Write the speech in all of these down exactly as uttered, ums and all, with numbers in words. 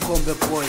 Kombe Boy.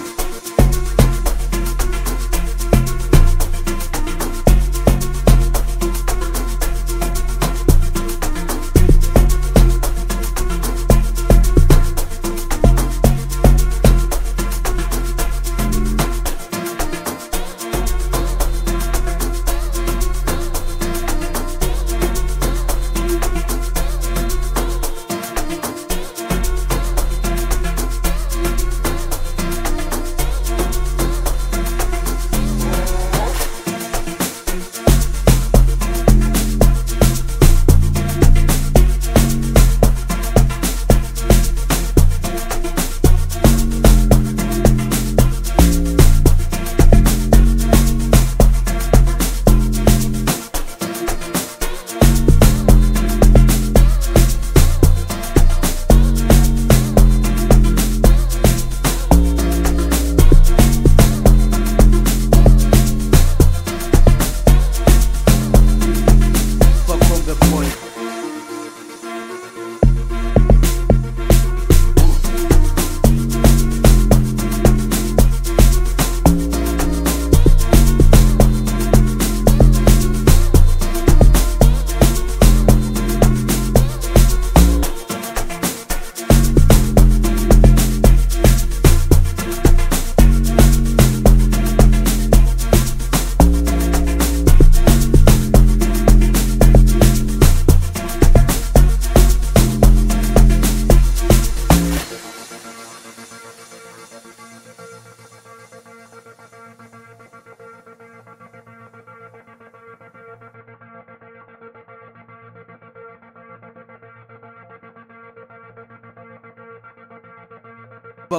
The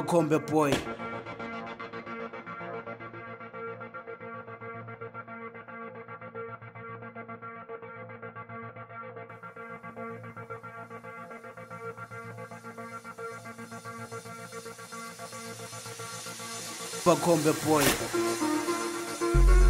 point. From the point. Kombe Boy. Kombe Boy.